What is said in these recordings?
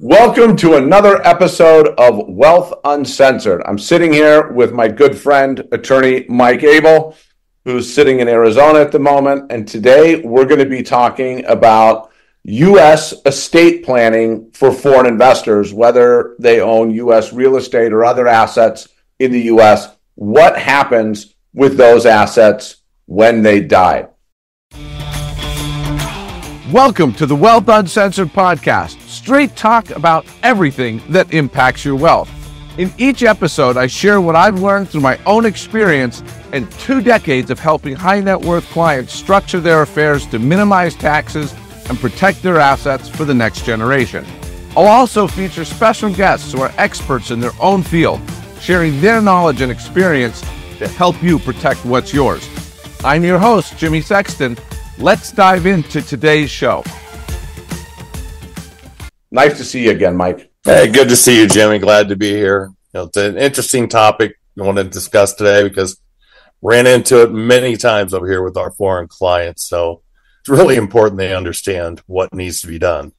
Welcome to another episode of Wealth Uncensored. I'm sitting here with my good friend, attorney Mike Abel, who's sitting in Arizona at the moment. And today we're going to be talking about U.S. estate planning for foreign investors, whether they own U.S. real estate or other assets in the U.S. What happens with those assets when they die? Welcome to the Wealth Uncensored podcast. Straight talk about everything that impacts your wealth. In each episode, I share what I've learned through my own experience and 2 decades of helping high net worth clients structure their affairs to minimize taxes and protect their assets for the next generation. I'll also feature special guests who are experts in their own field, sharing their knowledge and experience to help you protect what's yours. I'm your host, Jimmy Sexton. Let's dive into today's show. Nice to see you again, Mike. Hey, good to see you, Jimmy. Glad to be here. You know, it's an interesting topic I want to discuss today because ran into it many times over here with our foreign clients. So it's really important they understand what needs to be done.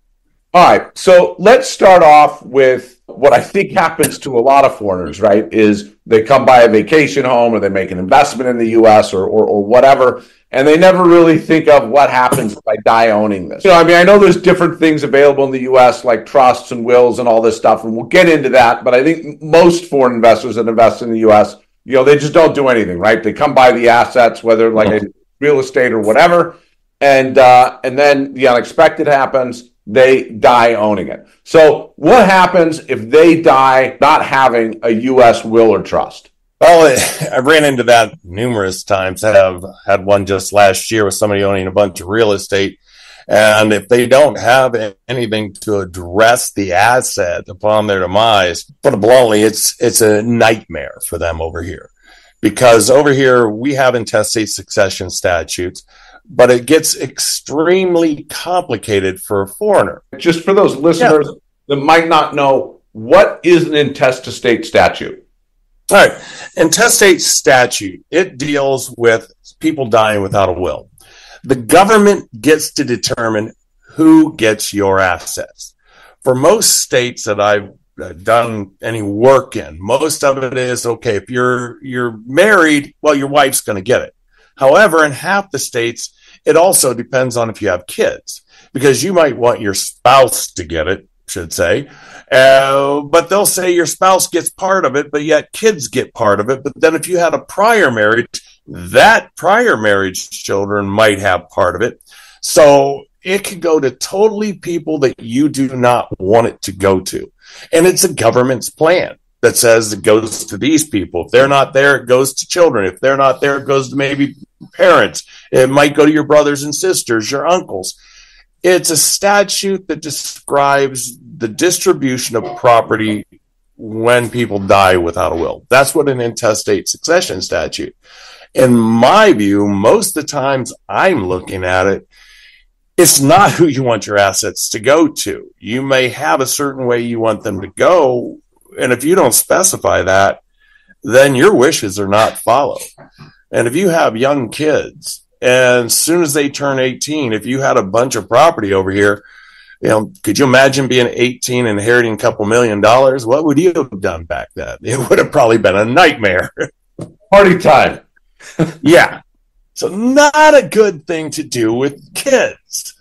All right. So let's start off with what I think happens to a lot of foreigners, right, is they come by a vacation home or they make an investment in the U.S. or whatever, and they never really think of what happens if I die owning this. You know, I mean, I know there's different things available in the U.S. like trusts and wills and all this stuff, and we'll get into that. But I think most foreign investors that invest in the U.S., you know, they just don't do anything, right? They come by the assets, whether like real estate or whatever, and then the unexpected happens. They die owning it. So what happens if they die not having a U.S. will or trust? Well, I ran into that numerous times. I have had one just last year with somebody owning a bunch of real estate. And if they don't have anything to address the asset upon their demise, but bluntly, it's a nightmare for them over here. Because over here, we have intestate succession statutes. But it gets extremely complicated for a foreigner. Just for those listeners that might not know, what is an intestate statute? All right. Intestate statute, it deals with people dying without a will. The government gets to determine who gets your assets. For most states that I've done any work in, most of it is, okay, if you're married, well, your wife's going to get it. However, in half the states, it also depends on if you have kids, because you might want your spouse to get it, should say, but they'll say your spouse gets part of it, but yet kids get part of it. But then if you had a prior marriage, that prior marriage children might have part of it. So it could go to totally people that you do not want it to go to. And it's a government's plan that says it goes to these people. If they're not there, it goes to children. If they're not there, it goes to maybe parents. It might go to your brothers and sisters, your uncles. It's a statute that describes the distribution of property when people die without a will. That's what an intestate succession statute. In my view, most of the times I'm looking at it, it's not who you want your assets to go to. You may have a certain way you want them to go, and if you don't specify that, then your wishes are not followed. And if you have young kids, and as soon as they turn 18, if you had a bunch of property over here, you know, could you imagine being 18 and inheriting a couple $1 million? What would you have done back then? It would have probably been a nightmare. Party time. Yeah. So not a good thing to do with kids.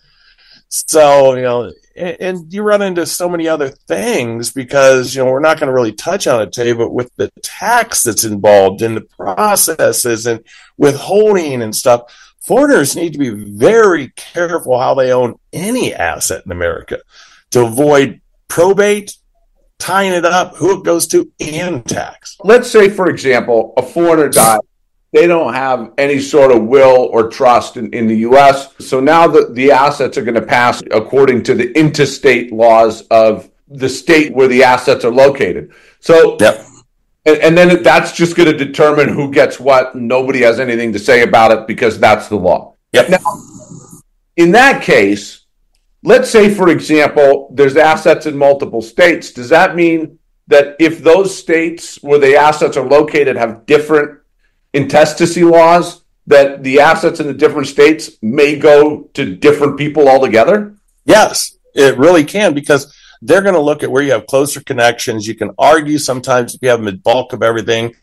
So, you know, and you run into so many other things because, you know, we're not going to really touch on it today, but with the tax that's involved in the processes and withholding and stuff, foreigners need to be very careful how they own any asset in America to avoid probate, tying it up, who it goes to, and tax. Let's say, for example, a foreigner dies. They don't have any sort of will or trust in the U.S. So now the assets are going to pass according to the interstate laws of the state where the assets are located. So, and then that's just going to determine who gets what. Nobody has anything to say about it because that's the law. Yep. Now, in that case, let's say, for example, there's assets in multiple states. Does that mean that if those states where the assets are located have different intestacy laws, that the assets in the different states may go to different people altogether? Yes, it really can, because They're going to look at where you have closer connections. You can argue sometimes if you have them in bulk of everything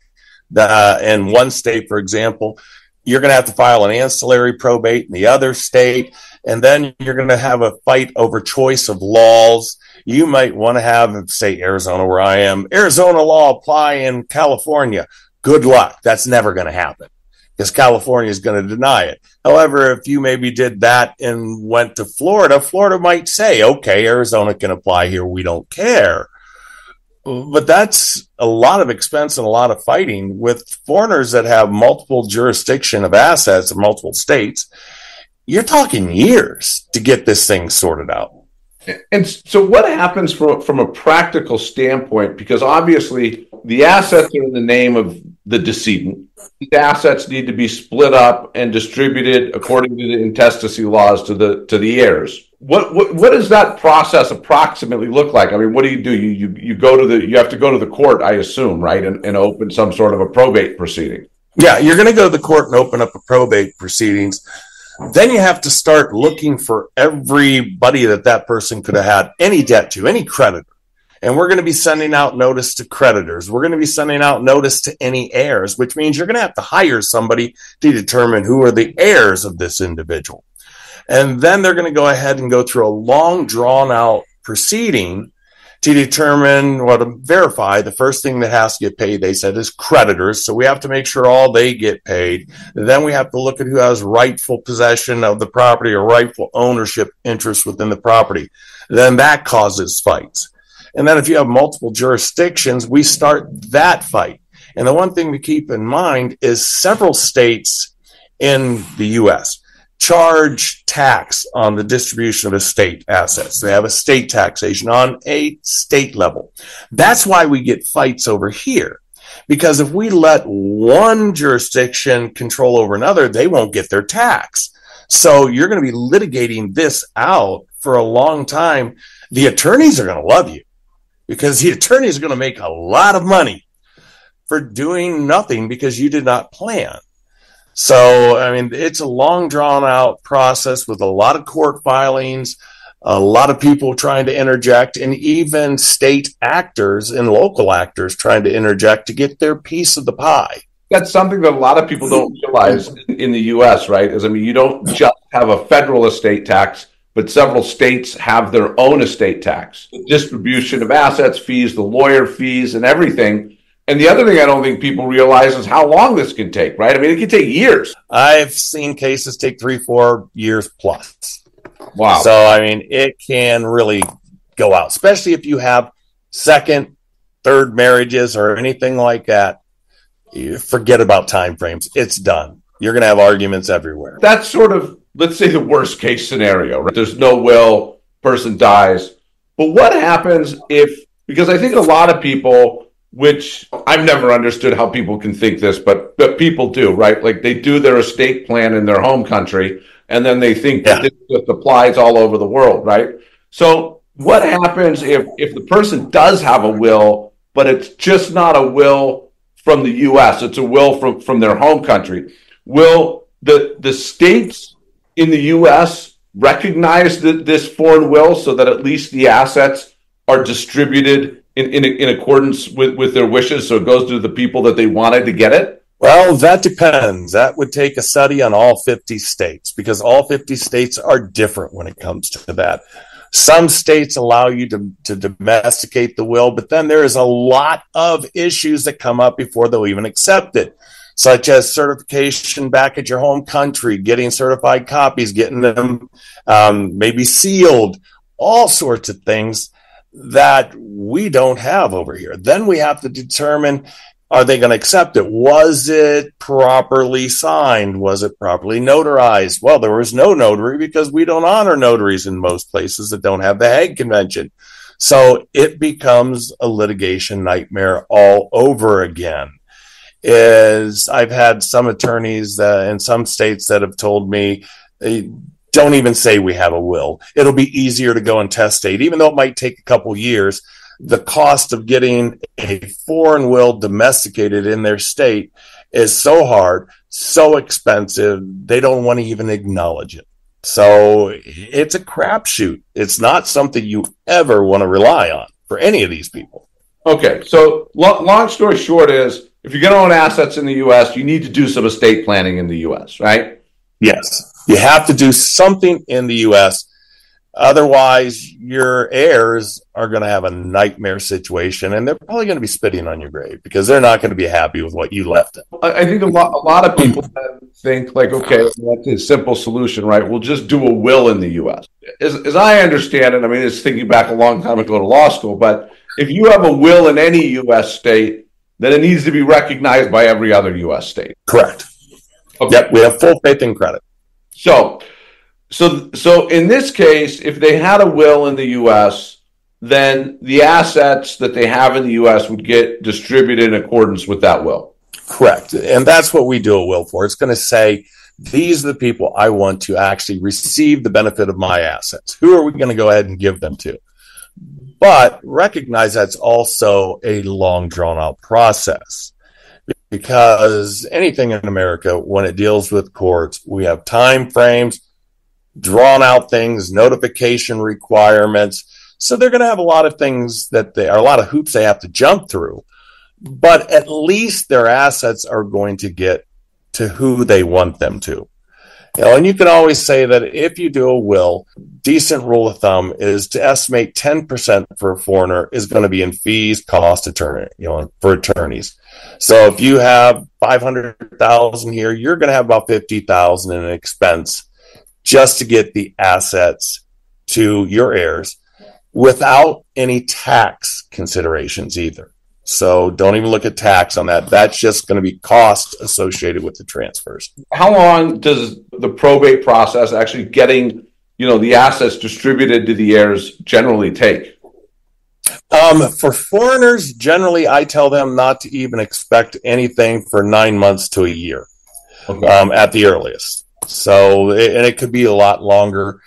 in one state, for example, you're going to have to file an ancillary probate in the other state. And then you're going to have a fight over choice of laws. You might want to have, say, Arizona, where I am, Arizona law apply in California. Good luck. That's never going to happen because California is going to deny it. However, if you maybe did that and went to Florida, Florida might say, okay, Arizona can apply here. We don't care. But that's a lot of expense and a lot of fighting with foreigners that have multiple jurisdiction of assets in multiple states. You're talking years to get this thing sorted out. And so what happens from a practical standpoint? Because obviously the assets are in the name of the decedent. The assets need to be split up and distributed according to the intestacy laws to the heirs. What does that process approximately look like? I mean, what do? You go to the, you have to go to the court, I assume, right? And open some sort of a probate proceeding. Yeah, you're going to go to the court and open up a probate proceedings. Then you have to start looking for everybody that person could have had any debt to, any creditor. And we're going to be sending out notice to creditors. We're going to be sending out notice to any heirs, which means you're going to have to hire somebody to determine who are the heirs of this individual. And then they're going to go ahead and go through a long, drawn-out proceeding to determine or to verify. The first thing that has to get paid, they said, is creditors. So we have to make sure all they get paid. Then we have to look at who has rightful possession of the property or rightful ownership interest within the property. Then that causes fights. And then if you have multiple jurisdictions, we start that fight. And the one thing to keep in mind is several states in the U.S. charge tax on the distribution of estate assets. They have estate taxation on a state level. That's why we get fights over here, because if we let one jurisdiction control over another, they won't get their tax. So you're going to be litigating this out for a long time. The attorneys are going to love you because the attorneys are going to make a lot of money for doing nothing because you did not plan. So, I mean, it's a long, drawn-out process with a lot of court filings, a lot of people trying to interject, and even state actors and local actors trying to interject to get their piece of the pie. That's something that a lot of people don't realize in the U.S., right? Is, I mean, you don't just have a federal estate tax, but several states have their own estate tax. The distribution of assets fees, the lawyer fees, and everything. And the other thing I don't think people realize is how long this can take, right? I mean, it can take years. I've seen cases take 3-4 years plus. Wow. So, I mean, it can really go out, especially if you have second, third marriages or anything like that. You forget about time frames. It's done. You're going to have arguments everywhere. That's sort of, let's say, the worst case scenario, right? There's no will, person dies. But what happens if, because I think a lot of people, which I've never understood how people can think this, but people do, right? Like they do their estate plan in their home country, and then they think that this just applies all over the world, right? So what happens if the person does have a will, but it's just not a will from the U.S., it's a will from their home country? Will the states in the U.S. recognize this foreign will so that at least the assets are distributed in accordance with their wishes, so it goes to the people that they wanted to get it? Well, that depends. That would take a study on all 50 states, because all 50 states are different when it comes to that. Some states allow you to domesticate the will, but then there is a lot of issues that come up before they'll even accept it, such as certification back at your home country, getting certified copies, getting them maybe sealed, all sorts of things that we don't have over here. Then we have to determine, are they going to accept it? Was it properly signed? Was it properly notarized? Well, there was no notary because we don't honor notaries in most places that don't have the Hague Convention. So it becomes a litigation nightmare all over again. I've had some attorneys in some states that have told me, don't even say we have a will. It'll be easier to go and testate, even though it might take a couple years. The cost of getting a foreign will domesticated in their state is so hard, so expensive, they don't want to even acknowledge it. So it's a crapshoot. It's not something you ever want to rely on for any of these people. Okay, so long story short is, if you're going to own assets in the U.S., you need to do some estate planning in the U.S., right? Yes, you have to do something in the U.S. Otherwise, your heirs are going to have a nightmare situation, and they're probably going to be spitting on your grave because they're not going to be happy with what you left them. I think a lot of people think, like, okay, that's a simple solution, right? We'll just do a will in the U.S. As I understand it, I mean, it's thinking back a long time ago to law school, but if you have a will in any U.S. state, then it needs to be recognized by every other U.S. state. Correct. Okay. Yep, we have full faith and credit. So in this case, if they had a will in the U.S., then the assets that they have in the U.S. would get distributed in accordance with that will. Correct. And that's what we do a will for. It's going to say, these are the people I want to actually receive the benefit of my assets. Who are we going to go ahead and give them to? But recognize that's also a long, drawn-out process. Because anything in America, when it deals with courts, we have time frames, drawn out things, notification requirements. So they're going to have a lot of hoops they have to jump through, but at least their assets are going to get to who they want them to. You know, and you can always say that if you do a will, decent rule of thumb is to estimate 10% for a foreigner is going to be in fees, cost, for attorneys. So if you have $500,000 here, you're going to have about $50,000 in expense just to get the assets to your heirs without any tax considerations either. So don't even look at tax on that. That's just going to be costs associated with the transfers. How long does the probate process actually getting, the assets distributed to the heirs generally take? For foreigners, generally, I tell them not to even expect anything for 9 months to a year, okay, at the earliest. So, and it could be a lot longer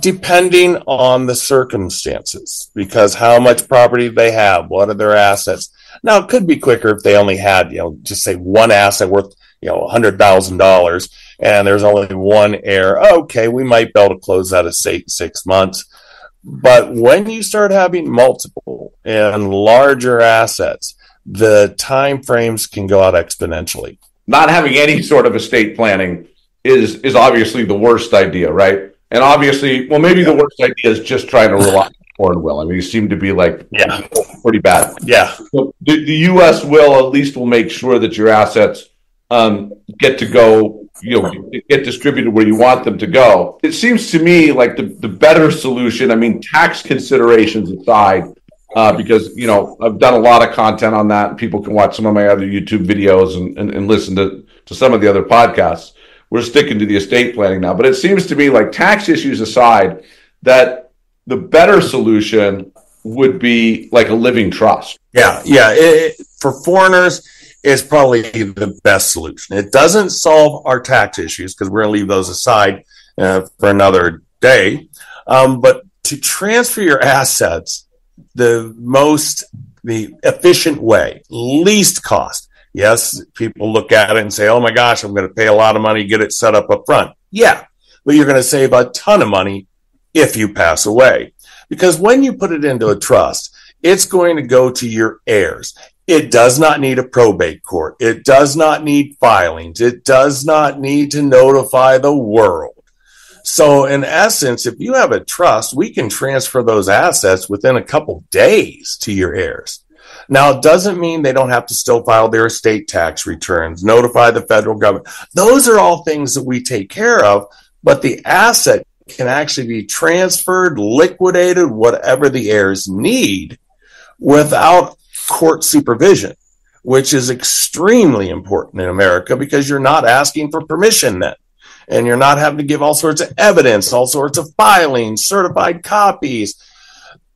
depending on the circumstances, because how much property they have, what are their assets. Now, it could be quicker if they only had, just say one asset worth, $100,000, and there's only one heir. Okay, we might be able to close that estate in 6 months. But when you start having multiple and larger assets, the time frames can go out exponentially. Not having any sort of estate planning is obviously the worst idea, right? And obviously, the worst idea is just trying to rely on foreign will. I mean, you seem to be pretty bad. Yeah. So the U.S. will at least will make sure that your assets get to go, get distributed where you want them to go. It seems to me like the better solution, I mean, tax considerations aside, because, I've done a lot of content on that. And people can watch some of my other YouTube videos and listen to some of the other podcasts. We're sticking to the estate planning now, but it seems to me like tax issues aside, that the better solution would be like a living trust. Yeah. For foreigners, it's probably the best solution. It doesn't solve our tax issues because we're going to leave those aside for another day. But to transfer your assets, the efficient way, least cost. Yes, people look at it and say, oh my gosh, I'm going to pay a lot of money, get it set up up front. Yeah, but you're going to save a ton of money if you pass away. Because when you put it into a trust, it's going to go to your heirs. It does not need a probate court. It does not need filings. It does not need to notify the world. So in essence, if you have a trust, we can transfer those assets within a couple days to your heirs. Now, it doesn't mean they don't have to still file their estate tax returns, notify the federal government. Those are all things that we take care of, but the asset can actually be transferred, liquidated, whatever the heirs need without court supervision, which is extremely important in America because you're not asking for permission then. And you're not having to give all sorts of evidence, all sorts of filings, certified copies.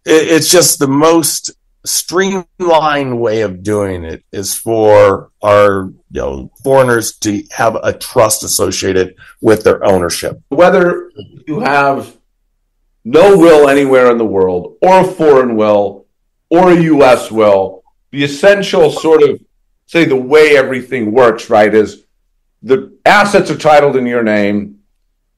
It's just the most streamlined way of doing it is for our foreigners to have a trust associated with their ownership. Whether you have no will anywhere in the world or a foreign will or a U.S. will, the essential sort of, say, the way everything works, right, is the assets are titled in your name,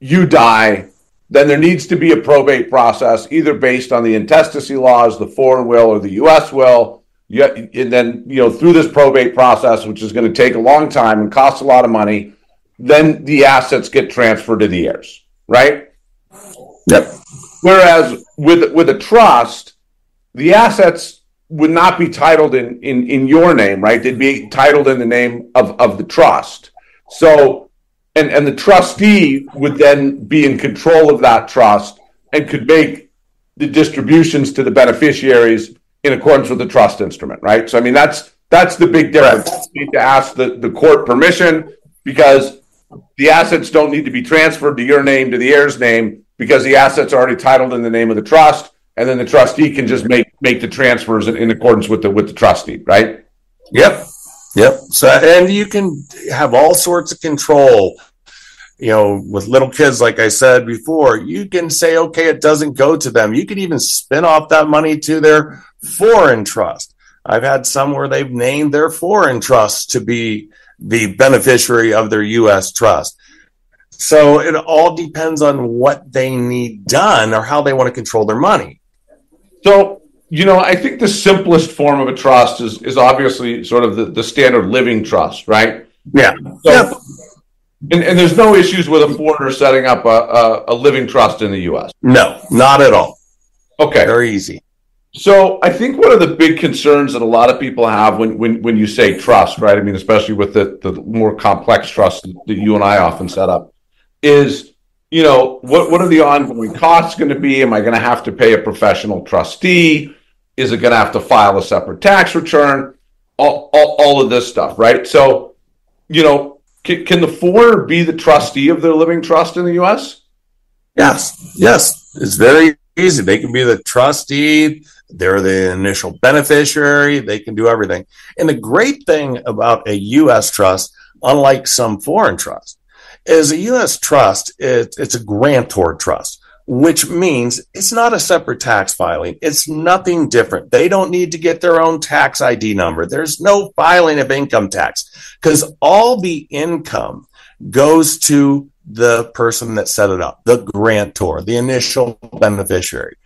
you die, then there needs to be a probate process, either based on the intestacy laws, the foreign will, or the U.S. will. And then, through this probate process, which is going to take a long time and cost a lot of money, then the assets get transferred to the heirs, right? Yep. Whereas with a trust, the assets would not be titled in your name, right? They'd be titled in the name of the trust. So, and the trustee would then be in control of that trust and could make the distributions to the beneficiaries in accordance with the trust instrument, right? So, I mean, that's the big difference. You need to ask the court permission, because the assets don't need to be transferred to your name, to the heir's name, because the assets are already titled in the name of the trust, and then the trustee can just make the transfers in accordance with the trust deed, right? Yep, yep. So, and you can have all sorts of control. With little kids, like I said before, you can say, okay, it doesn't go to them. You can even spin off that money to their foreign trust. I've had some where they've named their foreign trust to be the beneficiary of their U.S. trust. So it all depends on what they need done or how they want to control their money. So, I think the simplest form of a trust is obviously sort of the standard living trust, right? Yeah. So, yeah. And there's no issues with a foreigner setting up a living trust in the U.S.? No, not at all. Okay. Very easy. So I think one of the big concerns that a lot of people have when you say trust, right? I mean, especially with the more complex trust that you and I often set up, is, what are the ongoing costs going to be? Am I going to have to pay a professional trustee? Is it going to have to file a separate tax return? All of this stuff, right? So, can the foreigner be the trustee of their living trust in the U.S.? Yes. It's very easy. They can be the trustee. They're the initial beneficiary. They can do everything. And the great thing about a U.S. trust, unlike some foreign trust, is a U.S. trust, it's a grantor trust, which means it's not a separate tax filing. It's nothing different. They don't need to get their own tax ID number. There's no filing of income tax, because all the income goes to the person that set it up, the grantor, the initial beneficiary.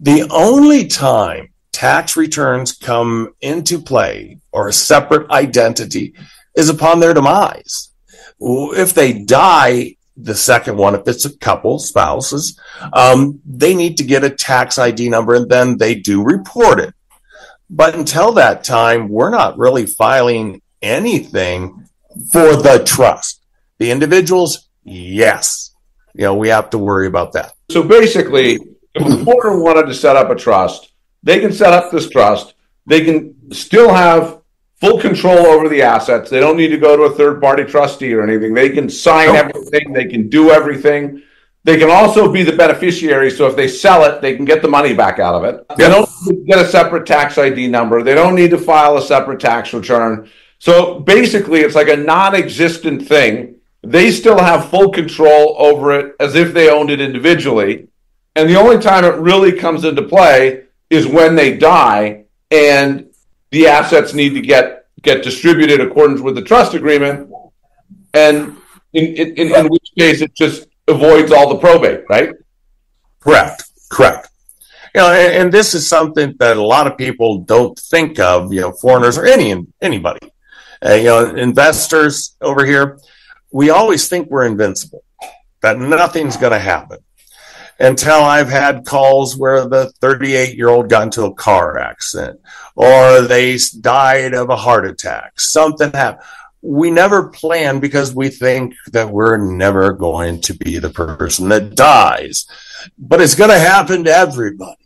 The only time tax returns come into play or a separate identity is upon their demise. If they die, the second one, if it's a couple, spouses, they need to get a tax ID number, and then they do report it. But until that time, we're not really filing anything for the trust. The individuals, yes. We have to worry about that. So basically, if a foreigner wanted to set up a trust, they can set up this trust. They can still have full control over the assets. They don't need to go to a third-party trustee or anything. They can sign everything. They can do everything. They can also be the beneficiary, so if they sell it, they can get the money back out of it. They don't need to get a separate tax ID number. They don't need to file a separate tax return. So basically, it's like a non-existent thing. They still have full control over it as if they owned it individually. And the only time it really comes into play is when they die and the assets need to get distributed in accordance with the trust agreement, and in which case it just avoids all the probate, right? Correct. And this is something that a lot of people don't think of, foreigners or anybody. Investors over here, we always think we're invincible, that nothing's going to happen, until I've had calls where the 38-year-old got into a car accident or they died of a heart attack. Something happened. We never plan, because we think that we're never going to be the person that dies, but it's going to happen to everybody.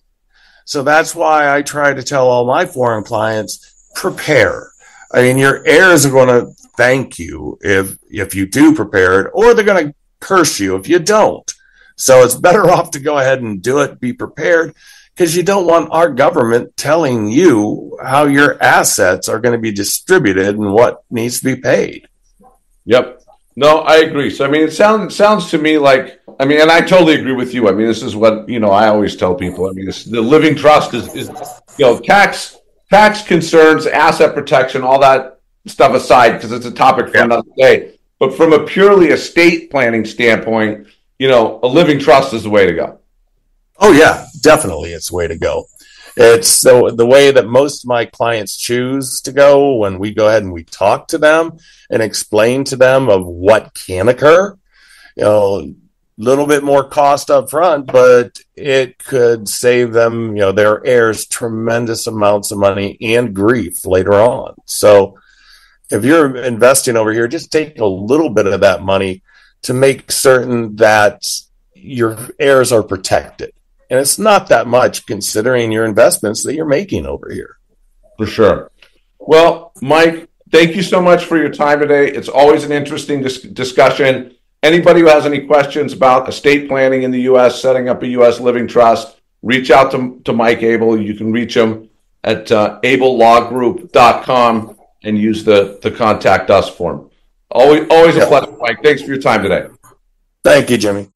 So that's why I try to tell all my foreign clients, prepare. Your heirs are going to thank you if you do prepare it, or they're going to curse you if you don't. So it's better off to go ahead and do it, be prepared, because you don't want our government telling you how your assets are going to be distributed and what needs to be paid. Yep. No, I agree. So, it sounds to me like, and I totally agree with you. This is what, I always tell people. The living trust is tax concerns, asset protection, all that stuff aside, because it's a topic for another day. But from a purely estate planning standpoint, you know, a living trust is the way to go. Oh, yeah, definitely it's the way to go. It's so the way that most of my clients choose to go when we go ahead and we talk to them and explain to them of what can occur. You know, a little bit more cost up front, but it could save them, you know, their heirs tremendous amounts of money and grief later on. So if you're investing over here, just take a little bit of that money to make certain that your heirs are protected. And it's not that much considering your investments that you're making over here. For sure. Well, Mike, thank you so much for your time today. It's always an interesting discussion. Anybody who has any questions about estate planning in the U.S., setting up a U.S. living trust, reach out to Mike Abel. You can reach him at abellawgroup.com and use the contact us form. Always a pleasure, Mike. Thanks for your time today. Thank you, Jimmy.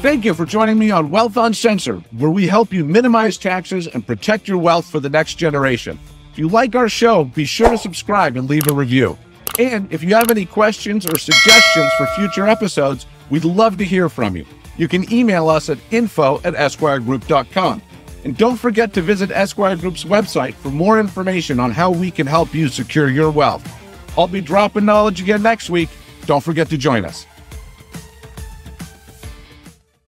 Thank you for joining me on Wealth Uncensored, where we help you minimize taxes and protect your wealth for the next generation. If you like our show, be sure to subscribe and leave a review. And if you have any questions or suggestions for future episodes, we'd love to hear from you. You can email us at info@esquiregroup.com. And don't forget to visit Esquire Group's website for more information on how we can help you secure your wealth. I'll be dropping knowledge again next week. Don't forget to join us.